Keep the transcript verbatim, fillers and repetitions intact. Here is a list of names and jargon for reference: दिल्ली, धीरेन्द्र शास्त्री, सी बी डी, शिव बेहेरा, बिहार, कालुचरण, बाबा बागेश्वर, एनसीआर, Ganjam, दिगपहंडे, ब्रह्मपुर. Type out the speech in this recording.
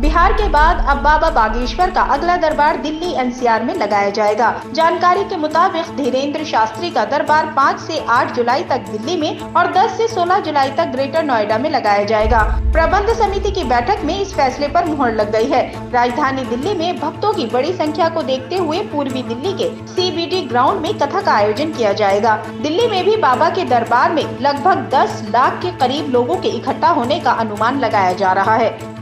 बिहार के बाद अब बाबा बागेश्वर का अगला दरबार दिल्ली एन सी आर में लगाया जाएगा। जानकारी के मुताबिक धीरेन्द्र शास्त्री का दरबार पाँच से आठ जुलाई तक दिल्ली में और दस से सोलह जुलाई तक ग्रेटर नोएडा में लगाया जाएगा। प्रबंध समिति की बैठक में इस फैसले पर मुहर लग गई है। राजधानी दिल्ली में भक्तों की बड़ी संख्या को देखते हुए पूर्वी दिल्ली के सी बी डी ग्राउंड में कथा का आयोजन किया जाएगा। दिल्ली में भी बाबा के दरबार में लगभग दस लाख के करीब लोगों के इकट्ठा होने का अनुमान लगाया जा रहा है।